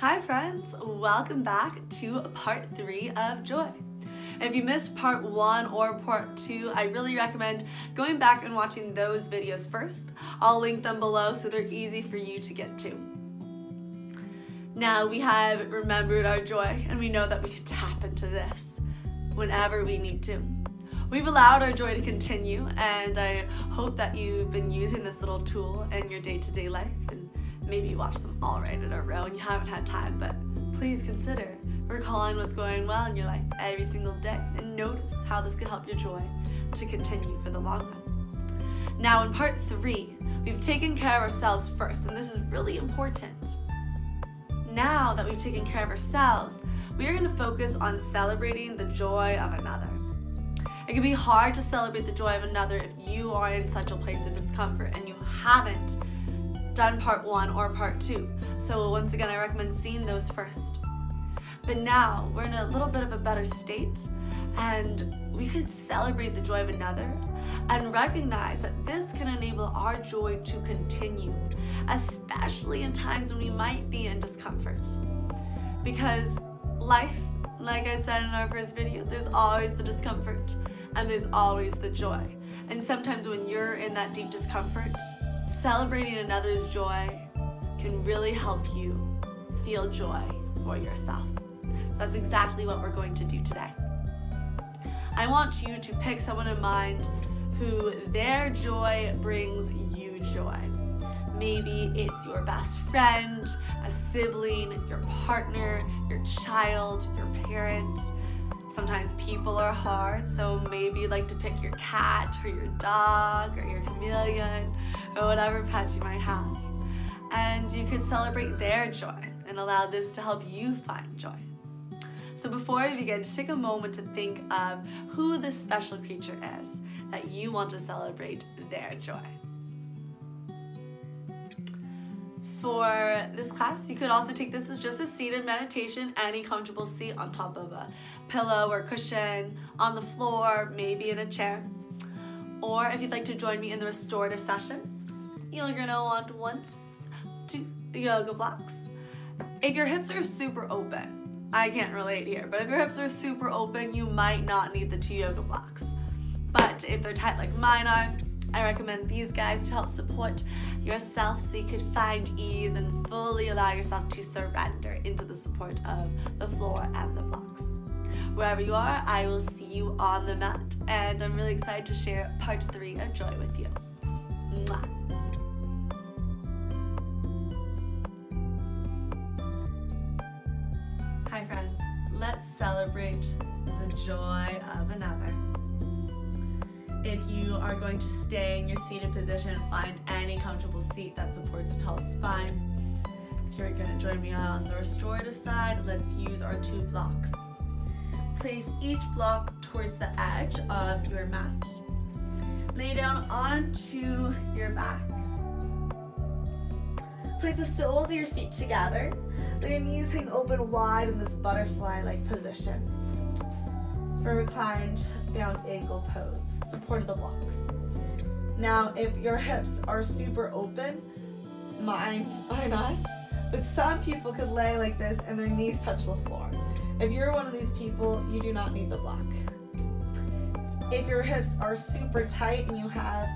Hi friends, welcome back to part 3 of Joy. If you missed part 1 or part 2, I really recommend going back and watching those videos first. I'll link them below so they're easy for you to get to. Now we have remembered our joy and we know that we can tap into this whenever we need to. We've allowed our joy to continue and I hope that you've been using this little tool in your day-to-day life. And maybe you watch them all right in a row and you haven't had time, but please consider recalling what's going well in your life every single day and notice how this could help your joy to continue for the long run. Now in part 3, we've taken care of ourselves first, and this is really important. Now that we've taken care of ourselves, we are going to focus on celebrating the joy of another. It can be hard to celebrate the joy of another if you are in such a place of discomfort and you haven't done part 1 or part 2. So once again, I recommend seeing those first. But now we're in a little bit of a better state and we could celebrate the joy of another and recognize that this can enable our joy to continue, especially in times when we might be in discomfort. Because life, like I said in our first video, there's always the discomfort and there's always the joy. And sometimes when you're in that deep discomfort, celebrating another's joy can really help you feel joy for yourself. So that's exactly what we're going to do today. I want you to pick someone in mind who their joy brings you joy. Maybe it's your best friend, a sibling, your partner, your child, your parent. Sometimes people are hard, so maybe you like to pick your cat or your dog or your chameleon or whatever pet you might have. And you can celebrate their joy and allow this to help you find joy. So before we begin, just take a moment to think of who this special creature is that you want to celebrate their joy. For this class, you could also take this as just a seated meditation, any comfortable seat on top of a pillow or cushion, on the floor, maybe in a chair. Or if you'd like to join me in the restorative session, you're going to want 1, 2 yoga blocks. If your hips are super open, I can't relate here, but if your hips are super open, you might not need the 2 yoga blocks. But if they're tight like mine are, I recommend these guys to help support yourself so you can find ease and fully allow yourself to surrender into the support of the floor and the blocks. Wherever you are, I will see you on the mat, and I'm really excited to share part 3 of Joy with you. Mwah. Hi friends, let's celebrate the joy of another. If you are going to stay in your seated position, find any comfortable seat that supports a tall spine. If you're going to join me on the restorative side, let's use our 2 blocks. Place each block towards the edge of your mat. Lay down onto your back. Place the soles of your feet together. Let your knees hang open wide in this butterfly-like position. For reclined bound angle pose, support of the blocks. Now, if your hips are super open, mine are not, but some people could lay like this and their knees touch the floor. If you're one of these people, you do not need the block. If your hips are super tight and you have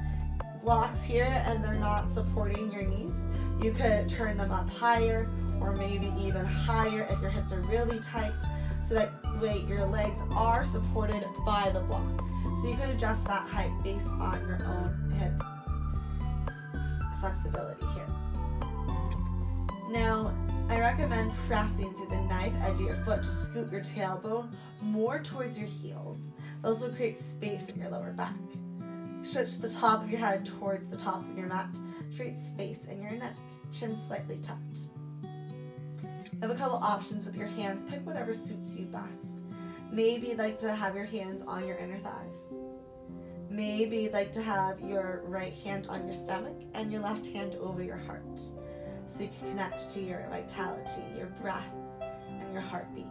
blocks here and they're not supporting your knees, you could turn them up higher or maybe even higher if your hips are really tight, so that way your legs are supported by the block. So you can adjust that height based on your own hip flexibility here. Now, I recommend pressing through the knife edge of your foot to scoot your tailbone more towards your heels. Those will create space in your lower back. Stretch the top of your head towards the top of your mat to create space in your neck, chin slightly tucked. I have a couple options with your hands. Pick whatever suits you best. Maybe you'd like to have your hands on your inner thighs. Maybe you'd like to have your right hand on your stomach and your left hand over your heart, so you can connect to your vitality, your breath, and your heartbeat.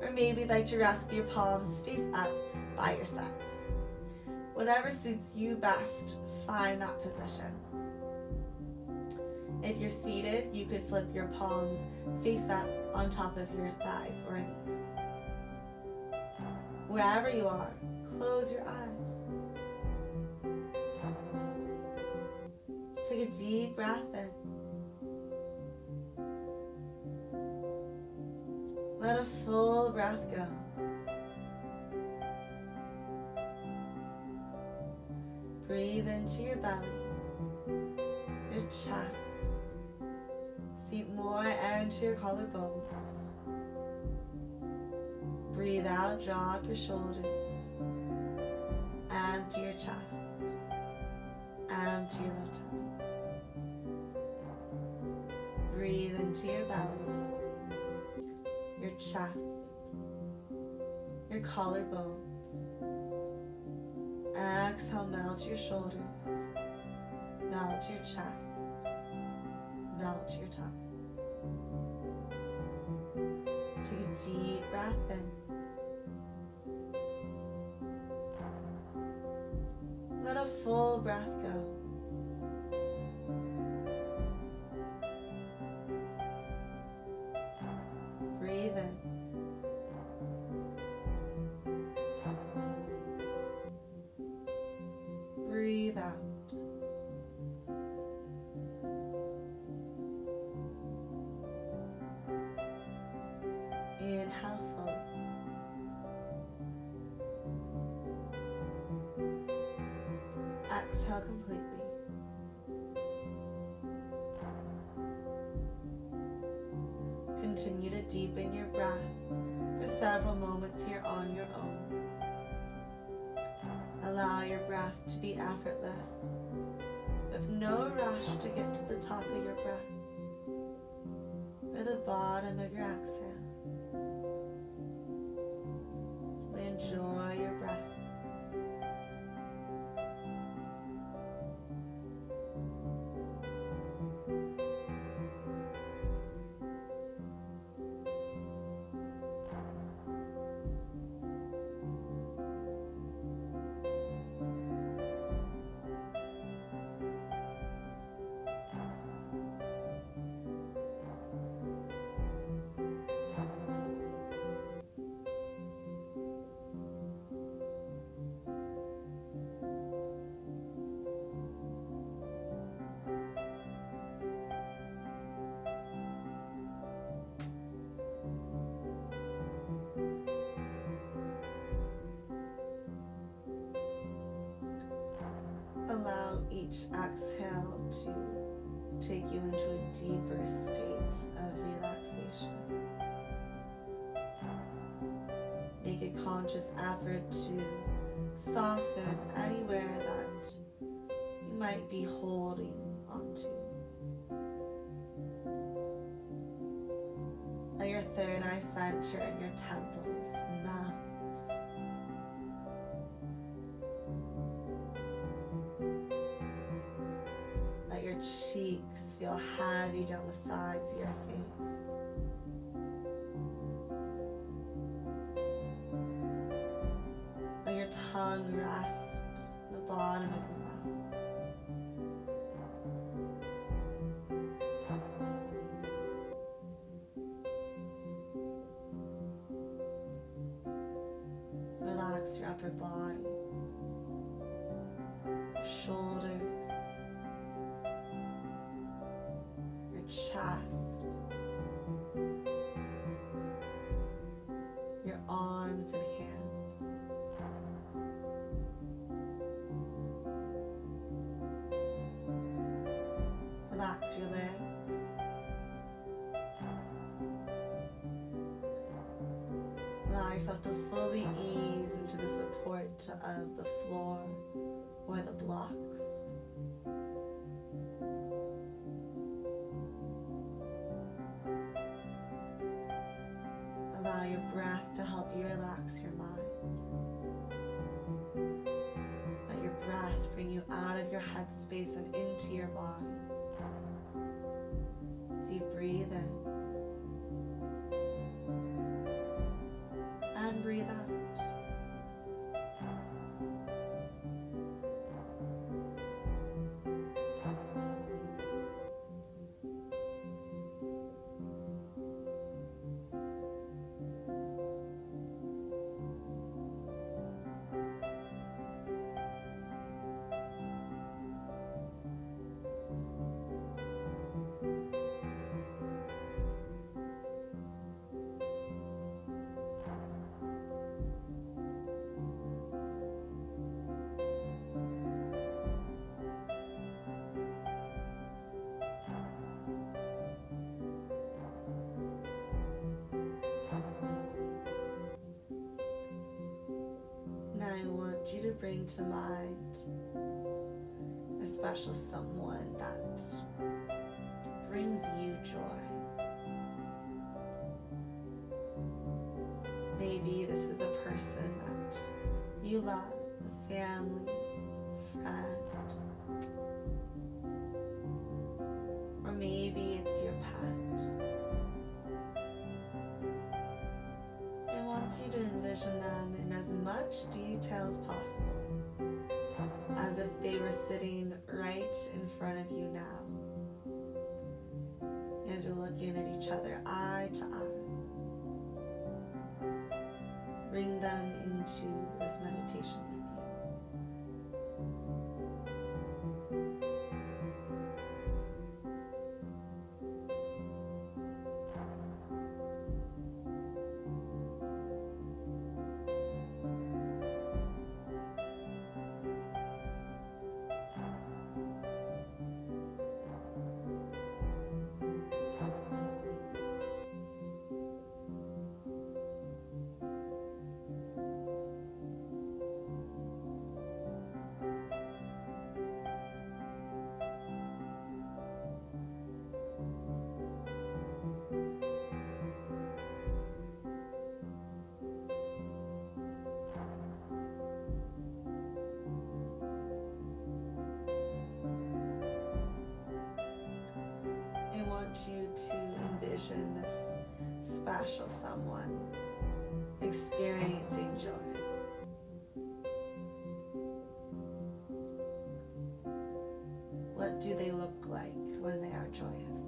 Or maybe you'd like to rest with your palms face up by your sides. Whatever suits you best, find that position. If you're seated, you could flip your palms face up on top of your thighs or knees. Wherever you are, close your eyes. Take a deep breath in. Let a full breath go. Breathe into your belly, your chest. Seep more air into your collarbones. Breathe out, draw up your shoulders. Empty your chest. Empty your low tummy. Breathe into your belly, your chest, your collarbones. Exhale, melt your shoulders. Melt your chest. Melt your tummy. Take a deep breath in. Let a full breath go. Breathe in. Breathe out. Inhale fully. Exhale completely. Continue to deepen your breath for several moments here on your own. Allow your breath to be effortless, with no rush to get to the top of your breath or the bottom of your exhale. So enjoy your breath. Allow each exhale to take you into a deeper state of relaxation. Make a conscious effort to soften anywhere that you might be holding onto. Let your third eye center and your temples melt. Cheeks feel heavy down the sides of your face. Let your tongue rest on the bottom of your mouth. Relax your upper body, your shoulders, chest, your arms and hands. Relax your legs. Allow yourself to fully ease into the support of the floor or the blocks. Allow your breath to help you relax your mind. Let your breath bring you out of your headspace and into your body. So you breathe in and breathe out. bring to mind a special someone that brings you joy. Maybe this is a person that you love, a family, a friend, or maybe it's your pet. I want you to envision them in as much detail as possible, as if they were sitting right in front of you now. As you're looking at each other eye to eye, bring them into this meditation with you. You to envision this special someone experiencing joy. What do they look like when they are joyous?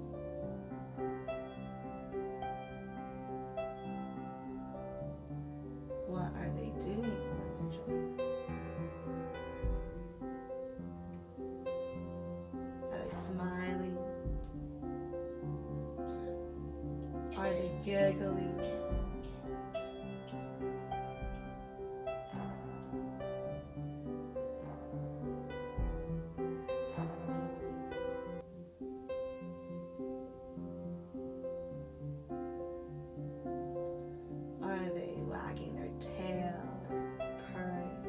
What are they doing when they're joyous? Are they smiling? Are they giggling? Are they wagging their tail, purring?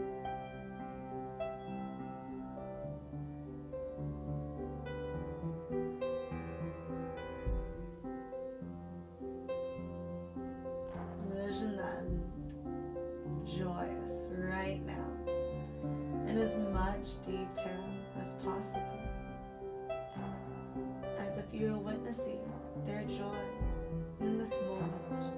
Envision them joyous right now in as much detail as possible, as if you are witnessing their joy in this moment.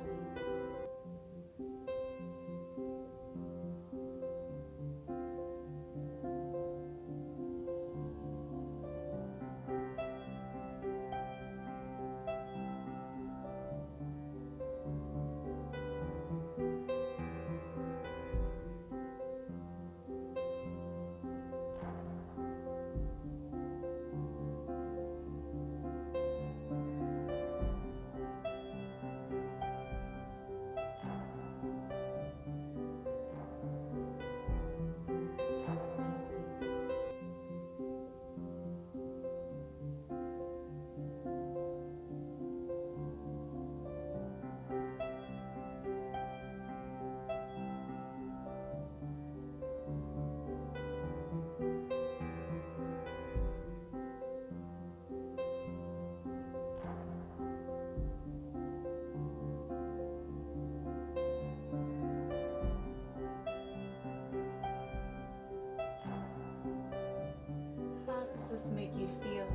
Does this make you feel?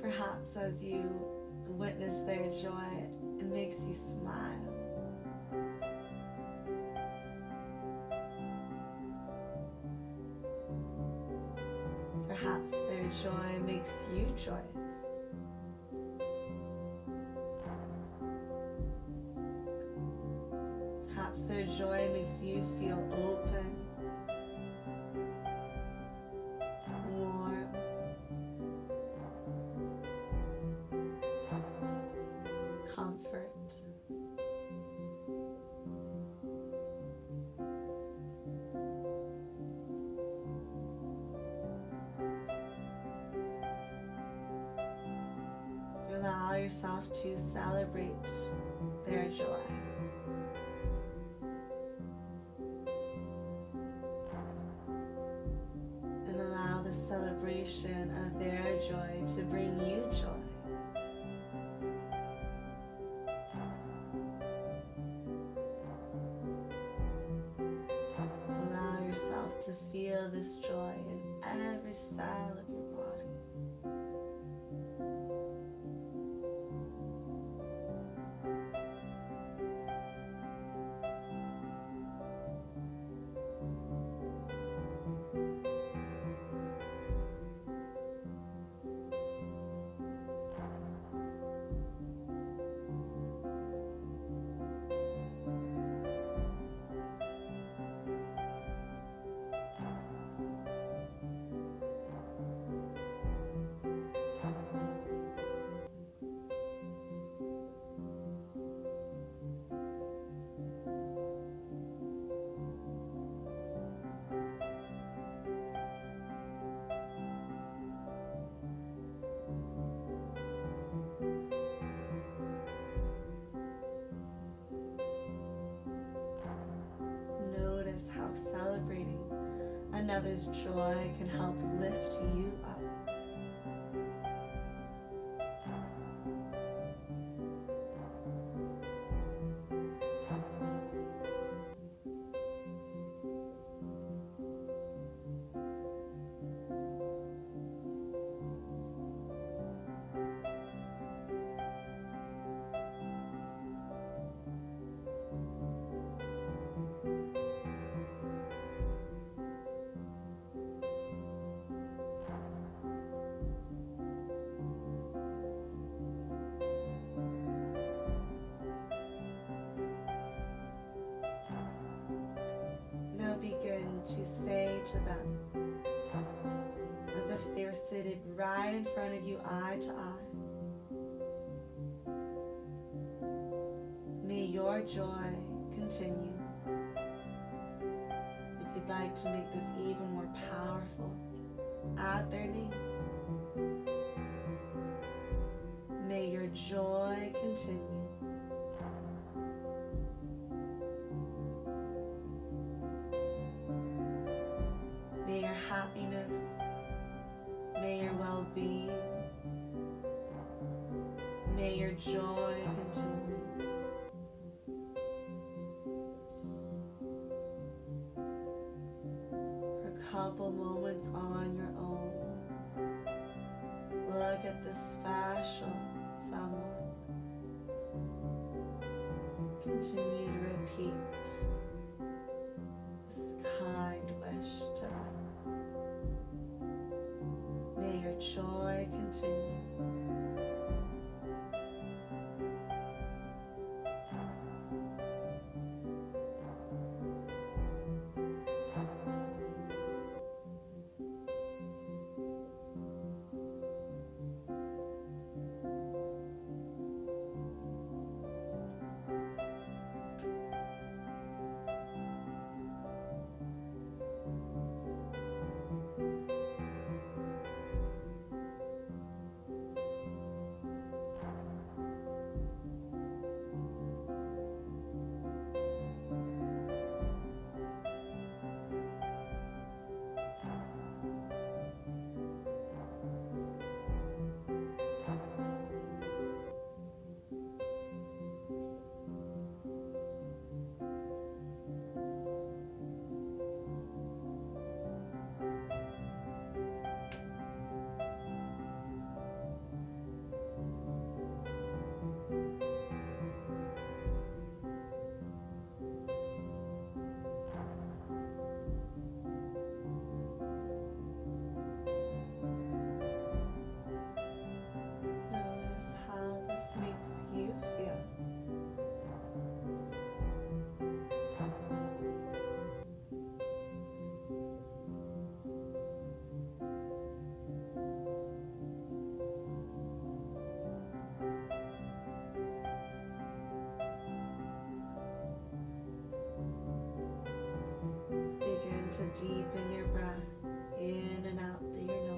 Perhaps as you witness their joy, it makes you smile. Perhaps their joy makes you joyous. Perhaps their joy makes you feel open, warm. Comfort. Allow yourself to celebrate their joy. portion of their joy to bring you joy. To feel this joy in every cell of your how celebrating another's joy can help lift you up. Begin to say to them, as if they were seated right in front of you, eye to eye, may your joy continue. If you'd like to make this even more powerful, add their name. May your joy continue. May your happiness, may your well-being, may your joy continue. For a couple moments on your own, look at this special someone. Continue to repeat this kind wish to them. May your joy continue. To deepen your breath in and out through your nose.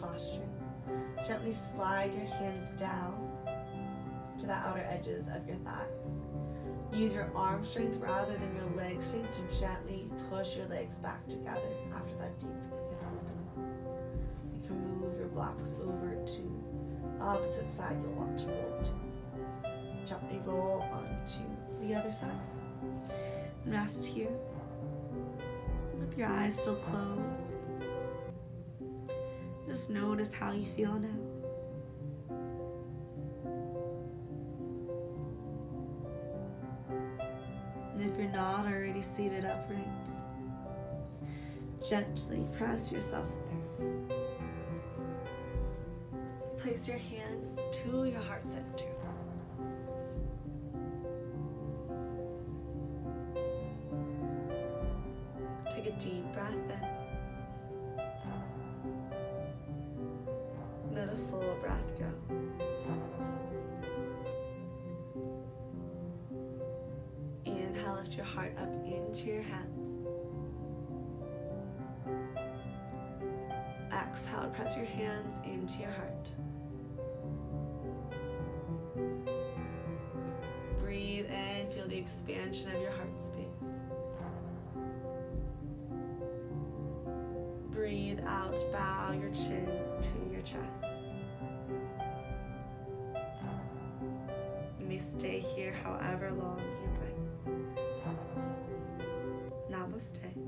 posture. Gently slide your hands down to the outer edges of your thighs. Use your arm strength rather than your leg strength to gently push your legs back together after that deep inhale. You can move your blocks over to the opposite side you'll want to roll to. Gently roll onto the other side. Rest here with your eyes still closed. Just notice how you feel now. And if you're not already seated upright, gently press yourself there. Place your hands to your heart center. Take a deep breath in. Let a full breath go. Lift your heart up into your hands. Exhale, press your hands into your heart. Breathe in, feel the expansion of your heart space. Breathe out, bow your chin to your chest. You may stay here however long you'd like. Namaste.